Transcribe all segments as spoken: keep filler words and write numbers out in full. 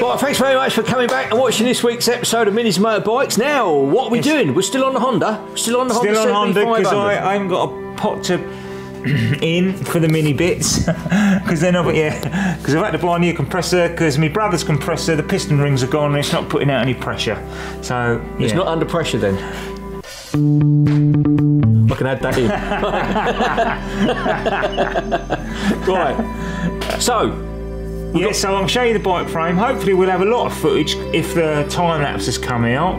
But thanks very much for coming back and watching this week's episode of Minis and Motorbikes. Now, what are we yes. doing? We're still on the Honda. We're still on the still Honda. Still on Honda because I, I haven't got a pot to in for the mini bits because they're not. Yeah, because I've had to buy a new compressor because my brother's compressor, the piston rings are gone and it's not putting out any pressure. So yeah. It's not under pressure then. I can add that in. Right. So. Yeah, so I'll show you the bike frame. Hopefully we'll have a lot of footage if the time lapse has come out.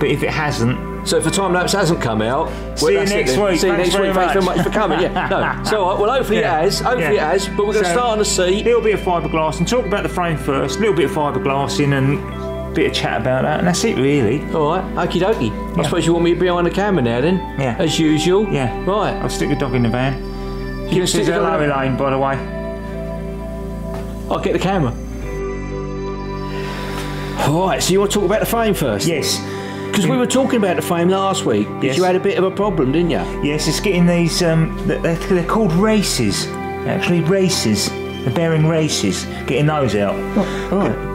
But if it hasn't. So if the time lapse hasn't come out. See well, you next week. See you next week. Thanks very much for coming. Yeah. No. So all right. Well, hopefully yeah. it has. Hopefully yeah. it has. But we're going to so, start on the seat. A little bit of fiberglass and talk about the frame first. A little bit of fiberglass in and. Bit of chat about that, and that's it really. All right, okie dokie. Yeah. I suppose you want me behind the camera now then? Yeah. As usual? Yeah. Right. I'll stick the dog in the van. You can stick the dog in the van. Elaine, by the way. I'll get the camera. All right, so you want to talk about the frame first? Yes. Because we were talking about the frame last week, but yes. you had a bit of a problem, didn't you? Yes, it's getting these, um, they're called races. Actually, races. The bearing races. Getting those out. Oh, all right.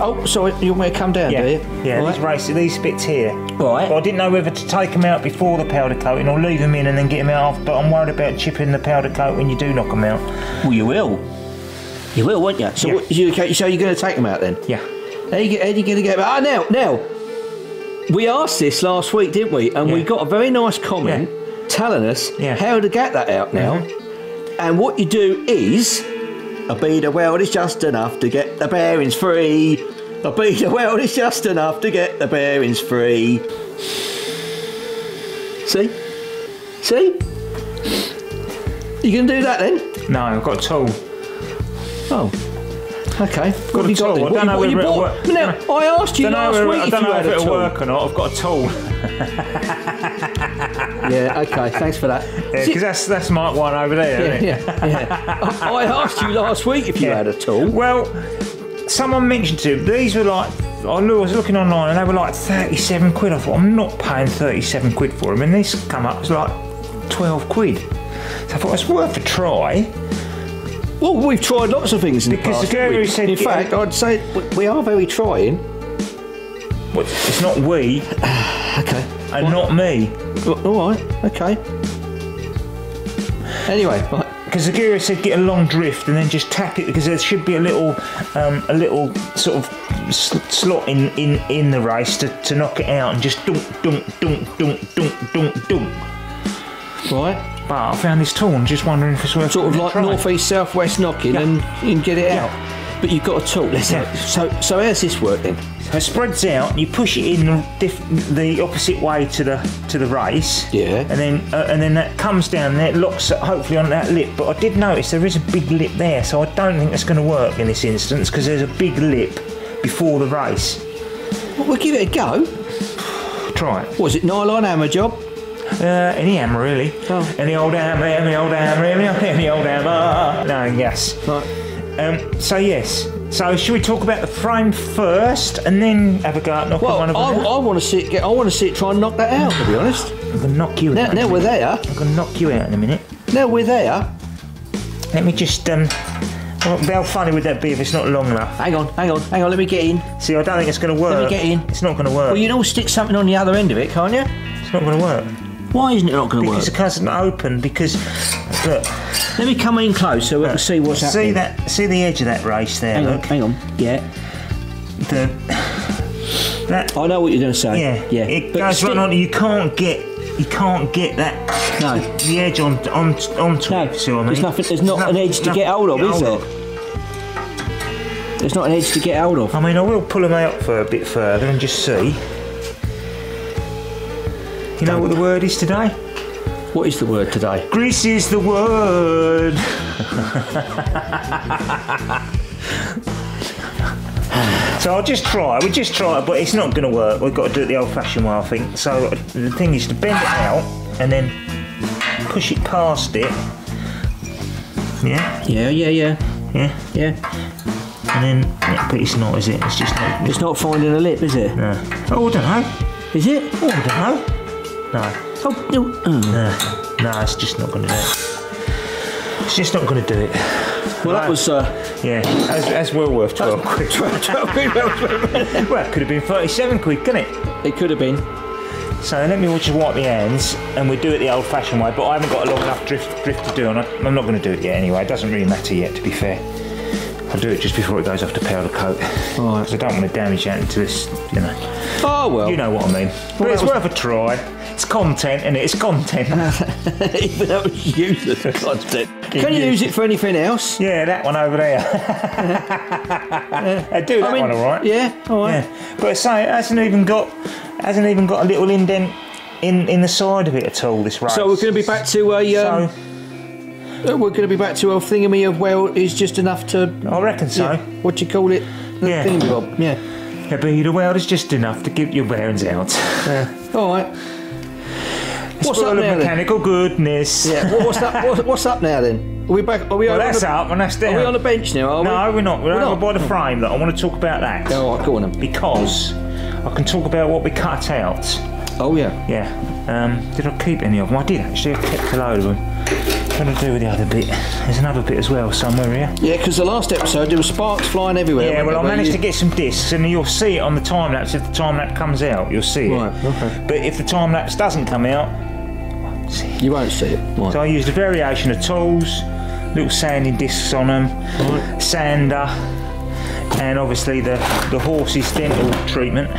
Oh, sorry, you want me to come down, yeah. do you? Yeah, right. these, races, these bits here. Right. But I didn't know whether to take them out before the powder coating or leave them in and then get them out after, but I'm worried about chipping the powder coat when you do knock them out. Well, you will. You will, won't you? So, yeah. what, you, so you're going to take them out then? Yeah. How are you, how are you going to get them out? Oh, now, now, we asked this last week, didn't we? And yeah. we got a very nice comment yeah. telling us yeah. how to get that out now. Mm-hmm. And what you do is... A bead of weld is just enough to get the bearings free. A bead of weld is just enough to get the bearings free. See? See? You can do that then? No, I've got a tool. Oh. Okay. I've got a tool. Got I don't know whether it'll work. Now, I asked you last week if you had a tool. I don't know if it'll work or not. I've got a tool. Yeah, okay. Thanks for that. Yeah, because that's, that's Mark one over there, yeah, isn't it? Yeah, yeah. I, I asked you last week if you yeah. had a tool. Well, someone mentioned to me, these were like, I was looking online and they were like thirty-seven quid. I thought, I'm not paying thirty-seven quid for them. And this come up, it's like twelve quid. So I thought, it's worth a try. Well, we've tried lots of things in because the past. Because the girl who said... In fact, I'd say we are very trying. Well, it's not we. Okay. And what? Not me. Well, all right, okay. Anyway, because the girl said get a long drift and then just tap it because there should be a little um, a little sort of sl slot in, in, in the race to, to knock it out and just dunk, dunk, dunk, dunk, dunk, dunk, dunk. Right. But I found this tool and just wondering if it's worth sort of like northeast southwest knocking yeah. and you can get it yeah. out. But you've got a tool. Yeah. So so how's this work then? So it spreads out. You push it in the, diff the opposite way to the to the race. Yeah. And then uh, and then that comes down there. It locks hopefully on that lip. But I did notice there is a big lip there, so I don't think that's going to work in this instance because there's a big lip before the race. Well, we'll give it a go. Try it. Was it nylon hammer job? Uh, any hammer really. Oh. Any old hammer, any old hammer, any, any old hammer. No, yes. Right. Um, so yes. So should we talk about the frame first, and then have a go at knocking well, one of them? Well, I, I want to see it. Get, I want to see it try and knock that out. To be honest, I'm gonna knock you now, out. Now we're there. I'm gonna knock you out in a minute. Now we're there. Let me just. Um, how funny would that be if it's not long enough? Hang on, hang on, hang on. Let me get in. See, I don't think it's gonna work. Let me get in. It's not gonna work. Well, you can all stick something on the other end of it, can't you? It's not gonna work. Why isn't it not going to work? Because it hasn't opened. Because look, let me come in close so we can see what's happening. See that? See the edge of that race there. Hang look. on, hang on. Yeah. The that. I know what you're going to say. Yeah, yeah. It but goes right on. You can't get. You can't get that. No. The edge on on onto. No. It, see what I mean? There's nothing. There's not there's an edge to get hold of, is there? There's not an edge to get hold of. I mean, I will pull them out for a bit further and just see. You know what the word is today? What is the word today? Grease is the word. So I'll just try. We'll just try it, but it's not going to work. We've got to do it the old-fashioned way, I think. So the thing is to bend it out and then push it past it. Yeah. Yeah. Yeah. Yeah. Yeah. Yeah. And then, yeah, but it's not, is it? It's just not. It's not finding a lip, is it? No. Oh, I don't know. Is it? Oh, I don't know. No. Oh, no. Mm. No, no, it's just not going to do it. It's just not going to do it. Well, that was... Uh, yeah, that's, that's well worth twelve quid. twelve quid, well, it could have been thirty-seven quid, couldn't it? It could have been. So let me just wipe my hands, and we do it the old-fashioned way, but I haven't got a long enough drift, drift to do, and I, I'm not going to do it yet anyway. It doesn't really matter yet, to be fair. I'll do it just before it goes off to powder coat. Oh, because I don't want to damage that until it's, you know. Oh, well. You know what I mean. Well, but it's was... worth a try. It's content, innit? It's content. Even though it's useless content. Can you use it for anything else? Yeah, that one over there. I do that I mean, one, all right. Yeah, all right. Yeah. But I say, it hasn't even got, hasn't even got a little indent in, in the side of it at all, this race. So we're going to be back to a... Um... So, we're going to be back to a thingamy of, well, is just enough to... I reckon so. Yeah, what do you call it? The yeah. Thing bob. Yeah. Yeah, but the world is just enough to give your bearings out. Yeah. All right. It's what's up now, mechanical then? Goodness. Yeah. What, what's, up, what, what's up now, then? Are we back? Are we well, that's the, up and that's down. Are we on the bench now, are we? No, we're not. We're, we're over not. by the frame, though. I want to talk about that. All right, go on then. Because I can talk about what we cut out. Oh, yeah. Yeah. Um, did I keep any of them? I did, actually. I kept a load of them. What do I do with the other bit? There's another bit as well somewhere here. Yeah, because the last episode there were sparks flying everywhere. Yeah, well, I managed you... to get some discs, and you'll see it on the time lapse. If the time lapse comes out, you'll see it. Right, okay. But if the time lapse doesn't come out, I won't see it. You won't see it. Right. So I used a variation of tools, little sanding discs on them, right. Sander, and obviously the the horse's dental treatment.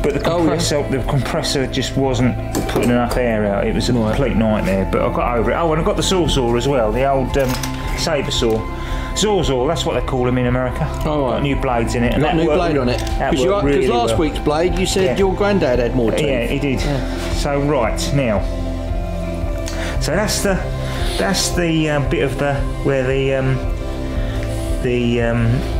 But the compressor, oh, yeah. the compressor just wasn't putting enough air out. It was a right. complete nightmare, but I got over it. Oh, and I got the saw saw as well, the old um, saber saw. Saw saw, that's what they call them in America. Oh, right. Got new blades in it. And got that a new worked, blade on it. Because really last well. week's blade, you said yeah. your granddad had more to it. Yeah, he did. Yeah. So right now, so that's the that's the uh, bit of the where the um, the. Um,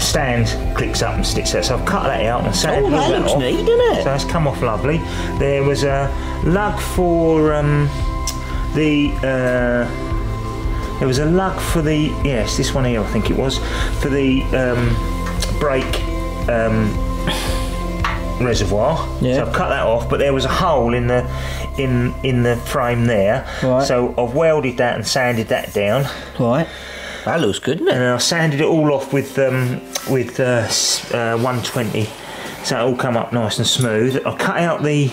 stand clicks up and sticks out, so I've cut that out and sanded oh, that, that looks off. neat, doesn't it? So it's come off lovely. There was a lug for um, the uh, there was a lug for the yes, this one here I think it was for the um, brake um, reservoir. Yeah. So I've cut that off, but there was a hole in the in in the frame there. Right. So I've welded that and sanded that down. Right. That looks good, doesn't it? And I sanded it all off with um, with uh, uh, one twenty, so it all come up nice and smooth. I cut out the.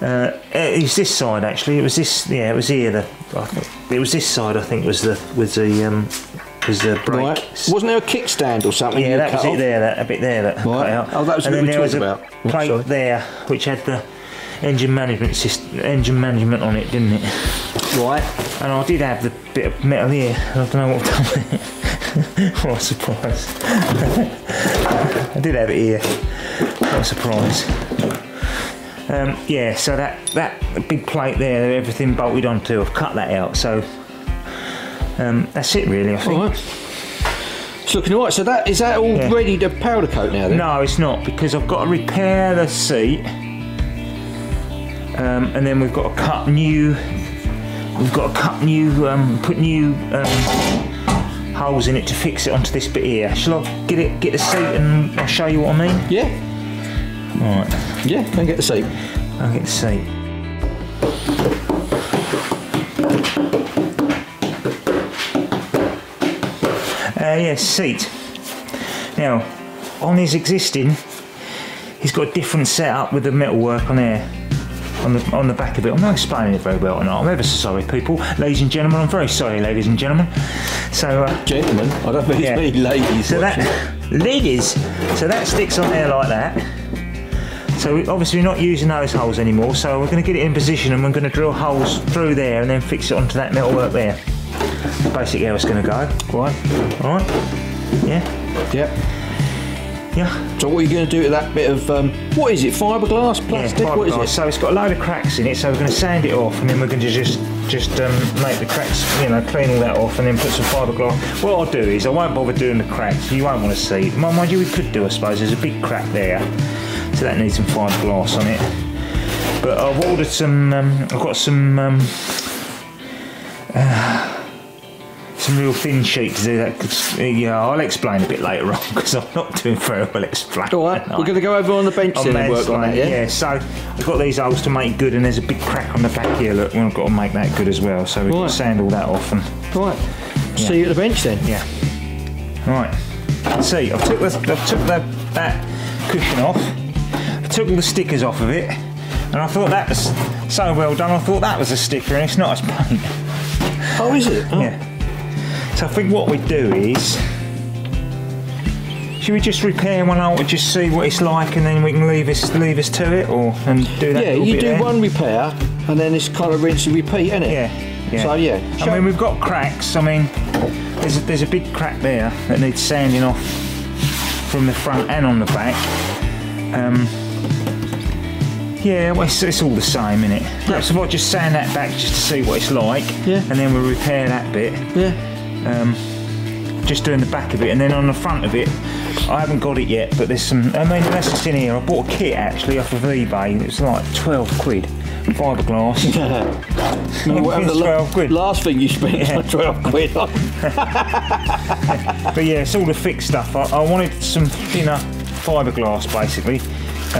Uh, it was this side actually. It was this. Yeah, it was here. The I think it was this side. I think was the was the um, was the brake. Right. Wasn't there a kickstand or something? Yeah, that was it there. That a bit there that right. I cut out. Oh, that was and what we there was about. a plate oh, there which had the engine management system, engine management on it, didn't it? Right, and I did have the bit of metal here, and I don't know what I've done with it. What a surprise. I did have it here, what a surprise. Um, yeah, so that, that big plate there, everything bolted onto, I've cut that out, so um, that's it really, I think. All right. It's looking all right, so that, is that all yeah. ready to powder coat now then? No, it's not, because I've got to repair the seat, um, and then we've got to cut new... We've got to cut new, um, put new um, holes in it to fix it onto this bit here. Shall I get it, get the seat, and I'll show you what I mean? Yeah. All right. Yeah, go and get the seat. I'll get the seat. Uh, yeah, seat. Now, on his existing, he's got a different setup with the metalwork on there. On the, on the back of it. I'm not explaining it very well or not. I'm ever so sorry, people. Ladies and gentlemen, I'm very sorry, ladies and gentlemen. So, uh, gentlemen? I don't think yeah. it's many ladies. So that, ladies! So that sticks on there like that. So we're obviously not using those holes anymore, so we're going to get it in position and we're going to drill holes through there and then fix it onto that metalwork there. Basically how it's going to go. Right. Alright? Yeah? Yep. Yeah. So what are you going to do to that bit of, um, what is it, fibreglass, plastic, yeah, fiberglass. What is it? So it's got a load of cracks in it, so we're going to sand it off and then we're going to just just um, make the cracks, you know, clean all that off and then put some fiberglass. What I'll do is I won't bother doing the cracks, you won't want to see. Mind you, we could do, I suppose, there's a big crack there, so that needs some fiberglass on it. But I've ordered some, um, I've got some, um, uh, some real thin sheet to do that. Yeah, I'll explain a bit later on because I'm not doing very well explaining. All right, we're going to go over on the bench then and work on that, yeah? Yeah, so I've got these holes to make good and there's a big crack on the back here, look, we've got to make that good as well, so we can sand all that off. And... All right. Yeah. See you at the bench then. Yeah. Right. See, I've took the, I've took the, that cushion off. I took all the stickers off of it, and I thought that was so well done. I thought that was a sticker, and it's not as paint. Oh, is it? Oh. Yeah. So I think what we do is, should we just repair one out and just see what it's like, and then we can leave us leave us to it, or and do that? Yeah, you bit do then. one repair, and then it's kind of rinse and repeat, isn't it? Yeah. yeah. So yeah. Shall I mean, we've got cracks. I mean. There's a, there's a big crack there that needs sanding off from the front and on the back. Um, yeah, well, it's, it's all the same, innit? Yeah. So I'll just sand that back just to see what it's like, yeah. and then we'll repair that bit. Yeah. Um, just doing the back of it, and then on the front of it, I haven't got it yet, but there's some, I mean, unless it's in here, I bought a kit actually off of eBay, it was like twelve quid. Fiberglass. No, the twelve quid. Last thing you spent yeah. was twelve quid on. But yeah, it's all the fixed stuff. I, I wanted some thinner fiberglass basically,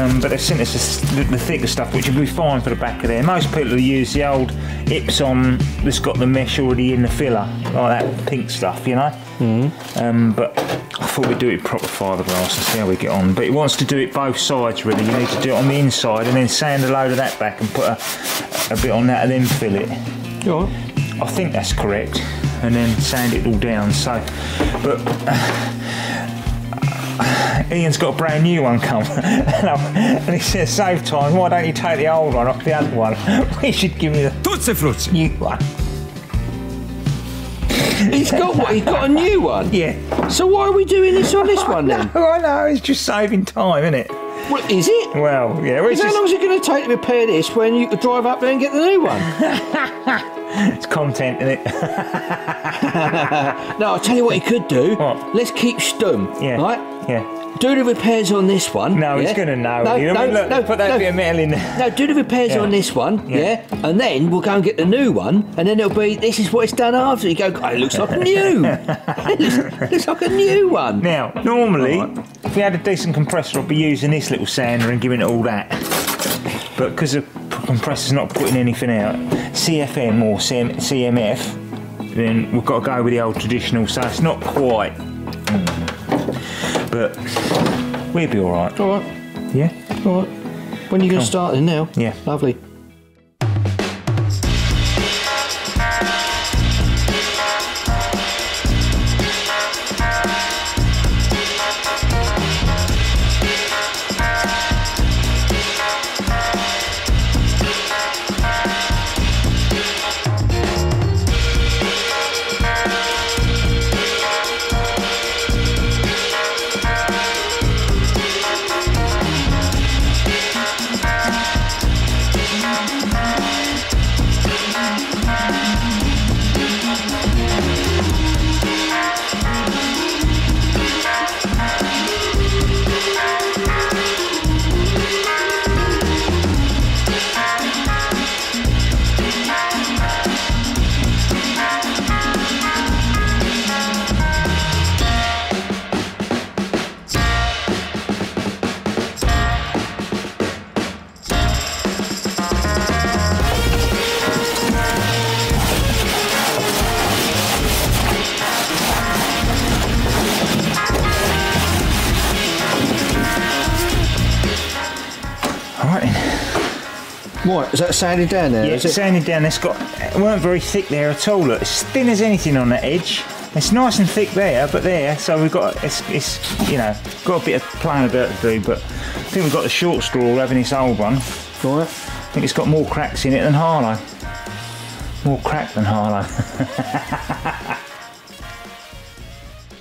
um, but they sent us the, the thicker stuff, which would be fine for the back of there. Most people use the old Epsom that's got the mesh already in the filler, like that pink stuff, you know. Mm-hmm. um, but I thought we'd do it proper fiberglass and see how we get on. But it wants to do it both sides really. You need to do it on the inside and then sand a load of that back and put a, a bit on that and then fill it. All right. I think that's correct. And then sand it all down. So, but uh, Ian's got a brand new one come and, and he says, save time, why don't you take the old one off the other one? We should give you the Tootsie Fruitsie new one. He's got what? He's got a new one? Yeah. So why are we doing this on this one then? Oh, I know, it's just saving time, isn't it? Well, is it? Well, yeah. Well, how long is it going to take to repair this when you could drive up there and get the new one? It's content, isn't it? No, I'll tell you what you could do. What? Let's keep stum, yeah. right? Yeah. Do the repairs on this one. No, yeah. he's going to know. No, no, look, no, put that no. bit of metal in there. No, do the repairs yeah. on this one, yeah. yeah, and then we'll go and get the new one, and then it'll be, this is what it's done after. You go, oh, it looks like new. It looks, looks like a new one. Now, normally, right. if we had a decent compressor, I'd be using this little sander and giving it all that. But because the compressor's not putting anything out, C F M or C M F, then we've got to go with the old traditional, so it's not quite... Mm. But we'll be all right. All right. Yeah? All right. When are you going to start then now? Yeah. Lovely. What, is that sanded down there? Yeah, it's it? sanded down. It's got, it weren't very thick there at all. Look, it's thin as anything on that edge. It's nice and thick there, but there, so we've got, it's, it's you know, got a bit of playing about to do, but I think we've got the short straw having this old one. Right. I think it's got more cracks in it than Harlow. More crack than Harlow.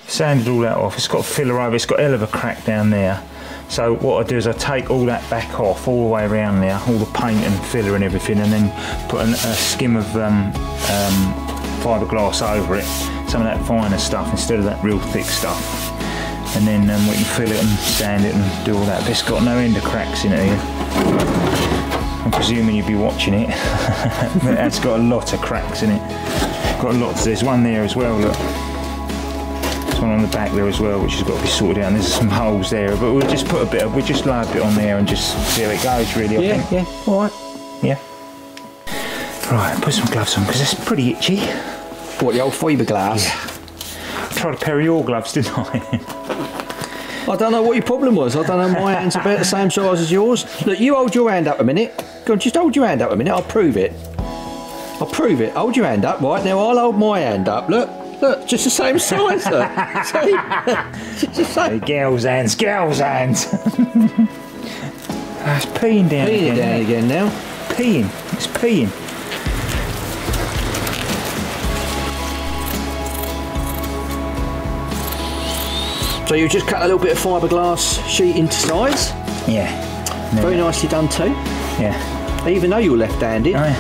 Sanded all that off. It's got a filler over. It's got a hell of a crack down there. So what I do is I take all that back off, all the way around there, all the paint and filler and everything, and then put an, a skim of um, um, fiberglass over it, some of that finer stuff instead of that real thick stuff. And then um, we can fill it and sand it and do all that. But it's got no end of cracks in it either. I'm presuming you'd be watching it. That's got a lot of cracks in it. Got a lot. There's one there as well, look. One on the back there as well, which has got to be sorted out. There's some holes there, but we'll just put a bit of, we'll just lay a bit on there and just see how it goes really. I yeah, think. yeah, all right. Yeah. Right, put some gloves on because it's pretty itchy. bought the old fiberglass. Yeah. I tried a pair of your gloves, didn't I? I don't know what your problem was. I don't know. My hand's about the same size as yours. Look, you hold your hand up a minute. Go on, just hold your hand up a minute. I'll prove it. I'll prove it. Hold your hand up. Right, now I'll hold my hand up. Look. Look, just the same size, though. See? Just the same. Girls' hands, girls' hands. It's peeing down peeing again. Peeing down again now. Peeing. It's peeing. So you just cut a little bit of fiberglass sheet into size. Yeah. No. Very nicely done too. Yeah. Even though you're left-handed. Oh, yeah.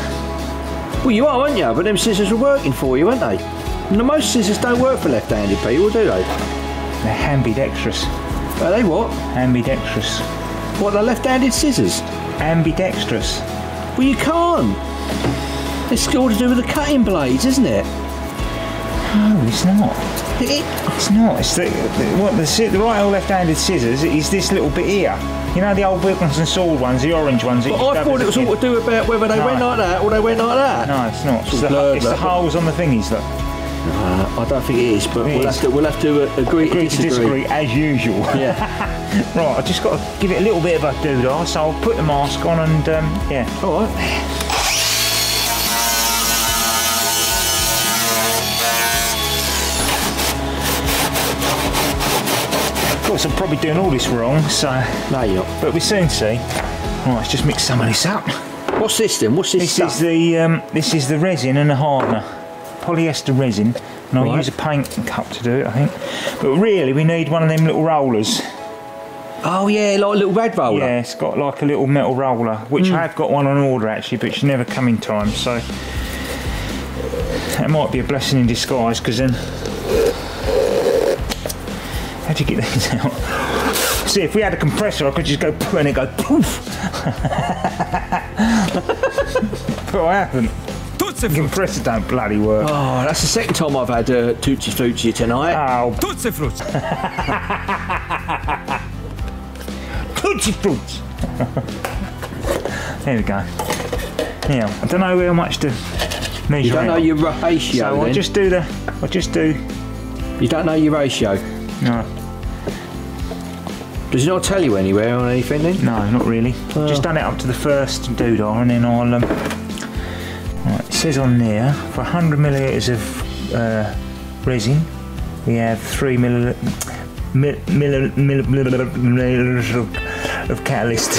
Well, you are, aren't you? But them scissors were working for you, weren't they? No, most scissors don't work for left-handed people, do they? They're ambidextrous. Are they what? Ambidextrous. What, they're left-handed scissors? Ambidextrous. Well, you can't. It's all to do with the cutting blades, isn't it? No, it's not. It, it's not. It's the, the, what, the, the right old left-handed scissors is this little bit here. You know the old Wilkinson sword ones, the orange ones. But I thought it was all to do about whether they no. went like that or they went like that. No, it's not. It's, it's, the, it's the holes on the thingies, though. Uh, I don't think it is, but it we'll, is. Have to, we'll have to uh, agree, agree to disagree as usual. Yeah. Right, I've just got to give it a little bit of a doodah, so I'll put the mask on and um, yeah. All right. Of course, I'm probably doing all this wrong, so no, you're not. But we soon see. Right, let's just mix some of this up. What's this then? What's this? This stuff? is the um, this is the resin and the hardener. Polyester resin, and I'll right. use a paint cup to do it, I think. But really, we need one of them little rollers. Oh yeah, like a little red roller. Yeah, it's got like a little metal roller, which mm. I have got one on order actually, but she never come in time, so that might be a blessing in disguise, because then how do you get these out? See, if we had a compressor, I could just go poof and it go poof. But I haven't. The compressor don't bloody work. Oh, that's the second time I've had a uh, Tootsie Flutsie tonight. Oh, Tootsie Flutsie. Tootsie Flutsie. There we go. Yeah, I don't know how much to measure. You don't know your ratio. So then. I'll just do the. I'll just do. You don't know your ratio. No. Does it not tell you anywhere or anything then? No, not really. Oh. Just done it up to the first doodah, and then I'll. Um, Right, it says on there, for one hundred millilitres of uh, resin, we have three millilitres of, of catalyst.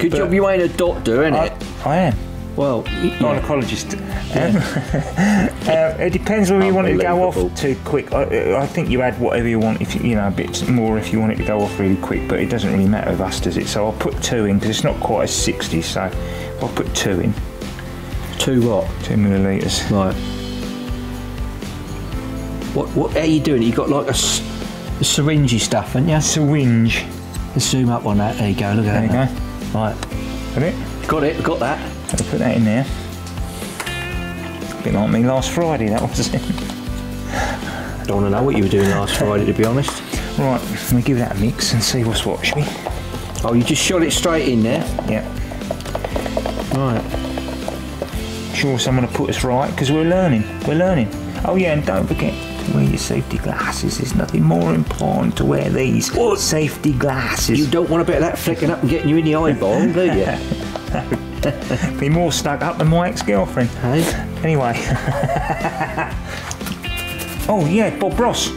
Good but job you ain't a doctor, innit? I, I am. Well, gynecologist. Yeah. um, uh, it depends whether you want it to go off too quick. I, I think you add whatever you want, if you, you know, a bit more if you want it to go off really quick, but it doesn't really matter with us, does it? So I'll put two in, because it's not quite a sixty, so I'll put two in. Two what? Two millilitres. Right. What, what, how are you doing? You've got like a, a syringy stuff, haven't you? Syringe. Let's zoom up on that. There you go, look at there that. There you go. Right. Got it? Got it, got that. I'll put that in there. Bit like me last Friday, that was it. I don't want to know what you were doing last Friday, to be honest. Right, let me give that a mix and see what's what, shall we? Oh, you just shot it straight in there? Yeah. Right. I'm sure someone will put us right, because we're learning, we're learning. Oh yeah, and don't forget to wear your safety glasses. There's nothing more important to wear these what? safety glasses. You don't want a bit of that flicking up and getting you in the eyeball, do you? Be more stuck up than my ex-girlfriend. Hey. Anyway. Oh yeah, Bob Ross.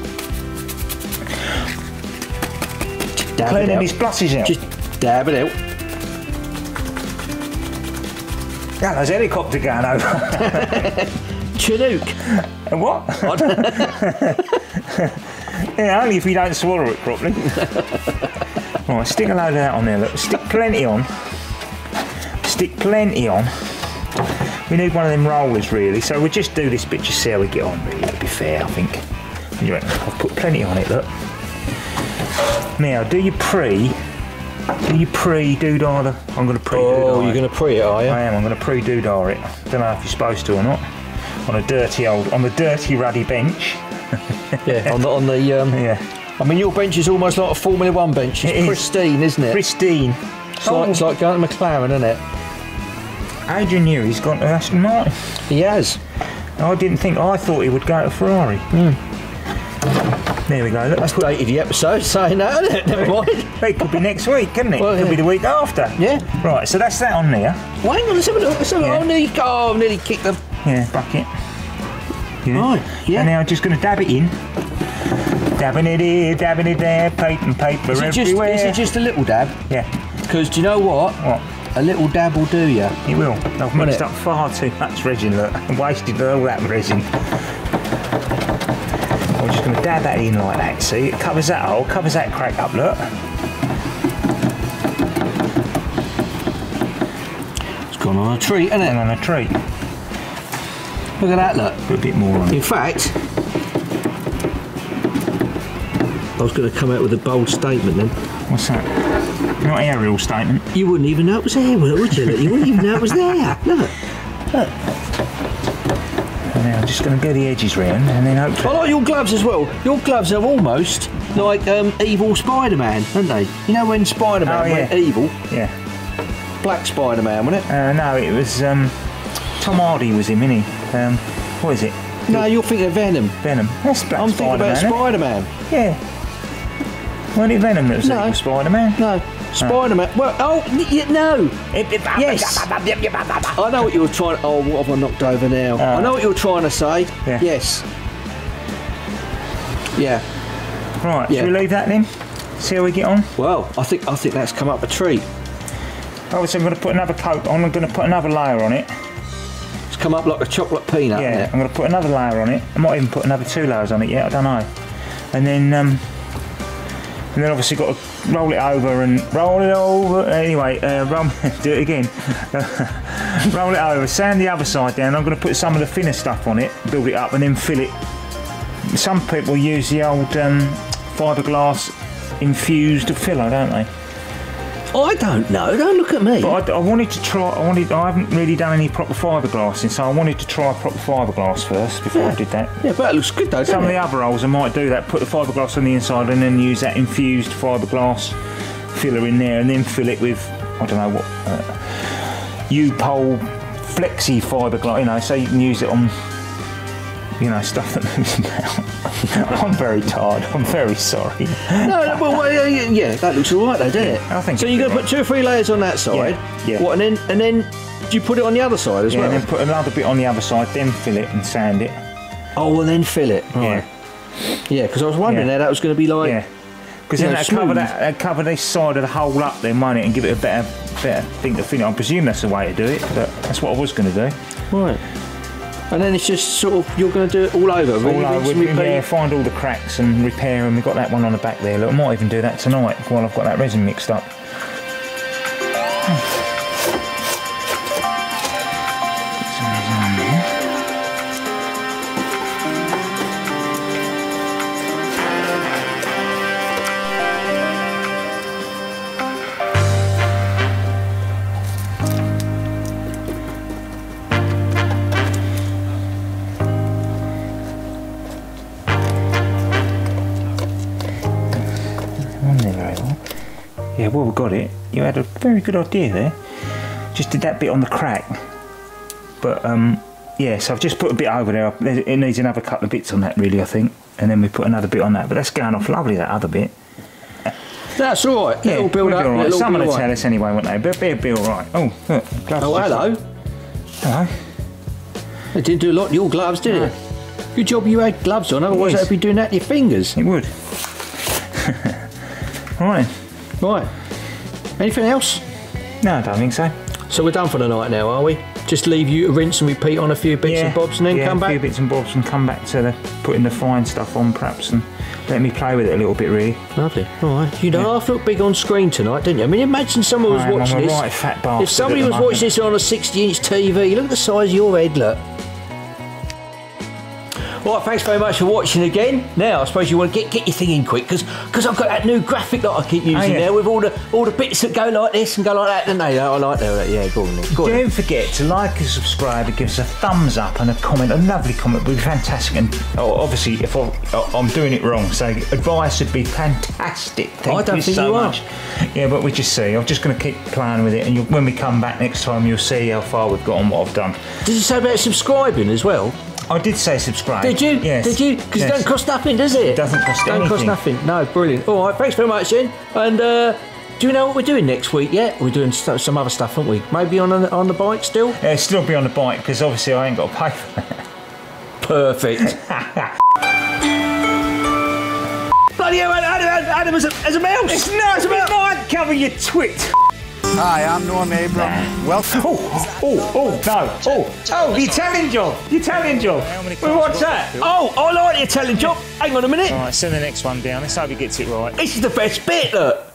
Dab Cleaning his blusses out. Just dab it out. Yeah, there's a helicopter going over. Chinook. And what? Yeah, only if you don't swallow it properly. Right, stick a load of that on there. Look, stick plenty on. Stick plenty on. We need one of them rollers really, so we'll just do this bit just see how we get on really, to be fair I think. Anyway, I've put plenty on it, look. Now do you pre, do you pre-doodah the, I'm going to pre-doodah Oh, you're going to pre it are you? I am, I'm going to pre-doodah it. Don't know if you're supposed to or not. On a dirty old, on the dirty ruddy bench. Yeah, on the, on the um, yeah. I mean your bench is almost like a Formula One bench, it's it pristine is. isn't it? Pristine. It's, oh. like, it's like going to McLaren, isn't it? Adrian knew he's gone to Aston Martin. He has. I didn't think, I thought he would go to Ferrari. Mm. There we go. Look, that's dated the episode saying that, isn't it? Never mind. It could be next week, couldn't it? Well, it could yeah. be the week after. Yeah. Right, so that's that on there. Well, hang on, let's have a look. Let's have yeah. nearly, oh, I've nearly kicked the... Yeah, bucket. Yeah. Right, yeah. And now I'm just going to dab it in. Dabbing it here, dabbing it there, paper and paper is it everywhere. Just, is it just a little dab? Yeah. Because do you know what? What? A little dab will do you. It will. I've mixed up far too much resin, look. I've wasted all that resin. I'm just going to dab that in like that, see? It covers that hole, covers that crack up, look. It's gone on a treat, hasn't it? Gone on a treat. Look at that, look. Put a bit more on it. In fact, I was going to come out with a bold statement then. What's that? Not aerial statement. You wouldn't even know it was there, would you? Look, you wouldn't even know it was there. Look, look. And now I'm just going to go the edges round and then hopefully. I like your gloves as well. Your gloves are almost like um, evil Spider-Man, aren't they? You know when Spider-Man oh, yeah. went evil? Yeah. Black Spider-Man, wasn't it? Uh, no, it was um, Tom Hardy was him, innit? Um, what is it? No, the... you're thinking of Venom. Venom. That's Black I'm Spider-Man. I'm thinking about Spider-Man. Yeah. Weren't it Venom that was no. evil Spider-Man? No. Spider-Man. Well, oh, no. Yes. I know what you were trying to... Oh, what have I knocked over now? Uh, I know what you were trying to say. Yeah. Yes. Yeah. Right, yeah. Shall we leave that then? See how we get on? Well, I think I think that's come up a treat. Obviously, I'm going to put another coat on. I'm going to put another layer on it. It's come up like a chocolate peanut. Yeah, isn't it? I'm going to put another layer on it. I might even put another two layers on it yet. I don't know. And then... Um, And then obviously got to roll it over and roll it over. Anyway, uh, roll, do it again. Roll it over, sand the other side down. I'm going to put some of the thinner stuff on it, build it up, and then fill it. Some people use the old um, fiberglass infused filler, don't they? I don't know. Don't look at me. But I, I wanted to try. I wanted. I haven't really done any proper fiberglassing, so I wanted to try proper fiberglass first before yeah. I did that. Yeah, but it looks good though. Some of it? the other rolls I might do that. Put the fiberglass on the inside and then use that infused fiberglass filler in there, and then fill it with I don't know what uh, U-pole flexi fiberglass. You know, so you can use it on. You know, stuff that moves about. I'm very tired. I'm very sorry. No, well, well yeah, yeah, that looks all right though, doesn't yeah, it? I think so. You're going right. to put two or three layers on that side. Yeah. yeah. What, and then and then do you put it on the other side as yeah, well? Yeah, then put another bit on the other side, then fill it and sand it. Oh, and then fill it. Right. Yeah. Yeah, because I was wondering yeah. that that was going to be like. Yeah. Because then know, that cover that, that cover this side of the hole up, then won't it, and give it a better better thing to finish. I presume that's the way to do it, but that's what I was going to do. Right. And then it's just sort of, you're going to do it all over, really? All over, yeah, find all the cracks and repair them. We've got that one on the back there, look. I might even do that tonight while I've got that resin mixed up. Well, we got it. You had a very good idea there. Just did that bit on the crack. But um, yeah, so I've just put a bit over there. It needs another couple of bits on that, really, I think. And then we put another bit on that. But that's going off lovely, that other bit. That's all right. Yeah, it'll build up. Right. Someone will tell us anyway, won't they? But it'll be all right. Oh, look. Gloves oh, hello. Hello. It didn't do a lot to your gloves, did no. it? Good job you had gloves on. Otherwise, that'd be doing that to your fingers. It would. Right. Right. Anything else? No, I don't think so. So we're done for the night now, are we? Just leave you to rinse and repeat on a few bits yeah, and bobs and then yeah, come back? a few bits and bobs and come back to the, putting the fine stuff on perhaps and let me play with it a little bit really. Lovely. All right. You yeah. half looked big on screen tonight, didn't you? I mean, imagine someone was I am, watching I'm a right this. Fat bastard if somebody was watching this on a sixty inch T V, look at the size of your head, look. Well, thanks very much for watching again. Now, I suppose you want to get get your thing in quick, because because I've got that new graphic that I keep using oh, yeah. there with all the all the bits that go like this and go like that, don't they? I like that. Yeah, go on, Nick. Go on. Don't forget to like and subscribe. It gives us a thumbs up and a comment. A lovely comment would be fantastic. And oh, obviously, if I, I'm doing it wrong, so advice would be fantastic. Thank I don't you think so you much. Are. Yeah, but we just see. I'm just going to keep playing with it, and you'll, when we come back next time, you'll see how far we've got on what I've done. Did you say about subscribing as well? I did say subscribe. Did you? Yes. Did you? Because yes. it don't cost nothing, does it? It doesn't cost anything. It don't cost nothing. No, brilliant. All right, thanks very much, then. And uh, do you know what we're doing next week yet? We're doing st some other stuff, aren't we? Maybe on, a, on the bike still? Yeah, still be on the bike, because obviously I ain't got to pay for that. Perfect. Bloody hell, Adam, Adam is a, is a mouse. It's not, it's a mouse. I can't cover your twit. Hi, I'm Norm Abram. Welcome. Oh, oh, oh, no. Oh, oh, you're telling job. You're telling job. Well, what's that? Oh, I like your telling job. Hang on a minute. All right, send the next one down. Let's hope he gets it right. This is the best bit, look.